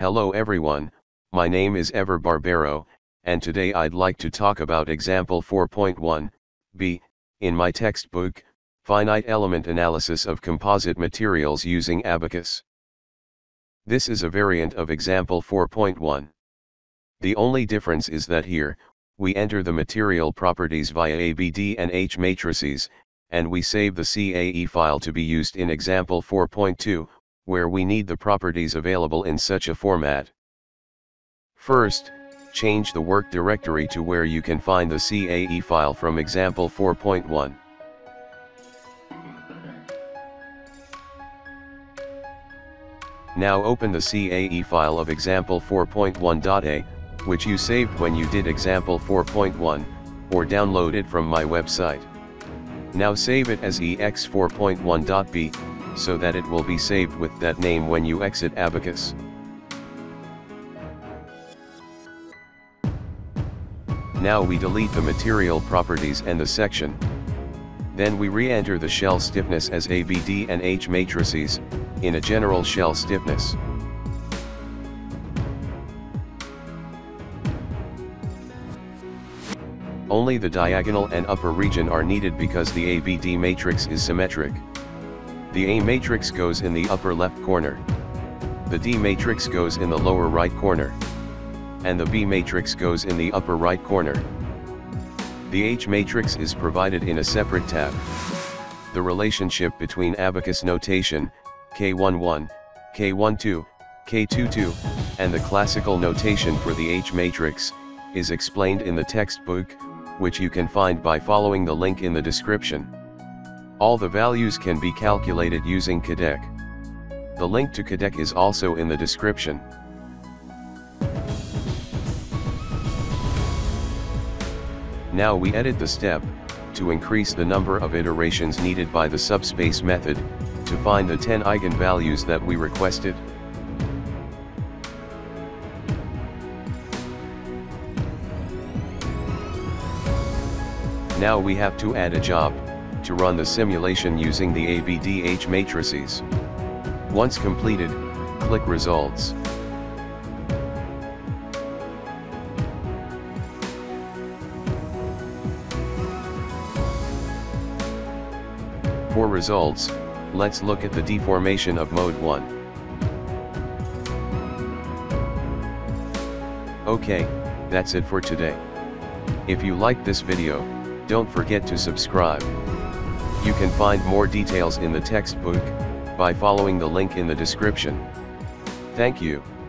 Hello everyone, my name is Ever Barbero, and today I'd like to talk about example 4.1b, in my textbook, Finite Element Analysis of Composite Materials Using Abaqus. This is a variant of example 4.1. The only difference is that here, we enter the material properties via ABDH matrices, and we save the CAE file to be used in example 4.2, where we need the properties available in such a format. First, change the work directory to where you can find the CAE file from example 4.1. Now open the CAE file of example 4.1.a, which you saved when you did example 4.1, or download it from my website. Now save it as ex4.1.b, so that it will be saved with that name when you exit Abaqus. Now we delete the material properties and the section. Then we re-enter the shell stiffness as ABDH matrices, in a general shell stiffness. Only the diagonal and upper region are needed because the ABD matrix is symmetric. The A matrix goes in the upper left corner. The D matrix goes in the lower right corner. And the B matrix goes in the upper right corner. The H matrix is provided in a separate tab. The relationship between Abaqus notation, K11, K12, K22, and the classical notation for the H matrix, is explained in the textbook, which you can find by following the link in the description. All the values can be calculated using CADEC. The link to CADEC is also in the description. Now we edit the step, to increase the number of iterations needed by the subspace method, to find the 10 eigenvalues that we requested. Now we have to add a job, to run the simulation using the ABDH matrices. Once completed, click Results. For results, let's look at the deformation of mode 1. Okay, that's it for today. If you liked this video, don't forget to subscribe. You can find more details in the textbook, by following the link in the description. Thank you.